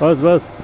Was?